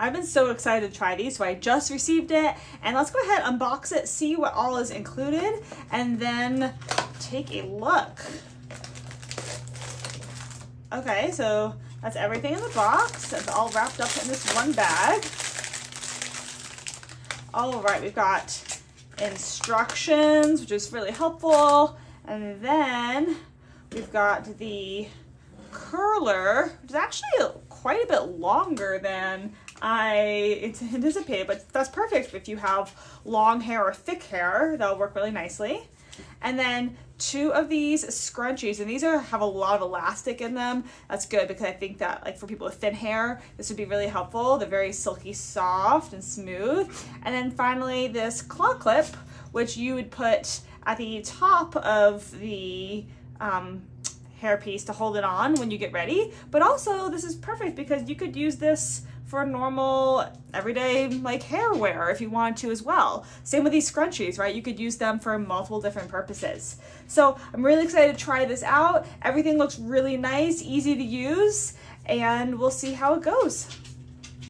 I've been so excited to try these, so I just received it. And let's go ahead, unbox it, see what all is included, and then take a look. Okay, so that's everything in the box. It's all wrapped up in this one bag. All right, we've got instructions, which is really helpful. And then we've got the curler, which is actually quite a bit longer than I anticipated, but that's perfect if you have long hair or thick hair. That'll work really nicely. And then two of these scrunchies, and these have a lot of elastic in them. That's good because I think that, like, for people with thin hair, this would be really helpful. They're very silky, soft, and smooth. And then finally this claw clip, which you would put at the top of the hair piece to hold it on when you get ready. But also this is perfect because you could use this for normal everyday, like, hair wear if you wanted to as well. Same with these scrunchies, right? You could use them for multiple different purposes. So I'm really excited to try this out. Everything looks really nice, easy to use, and we'll see how it goes.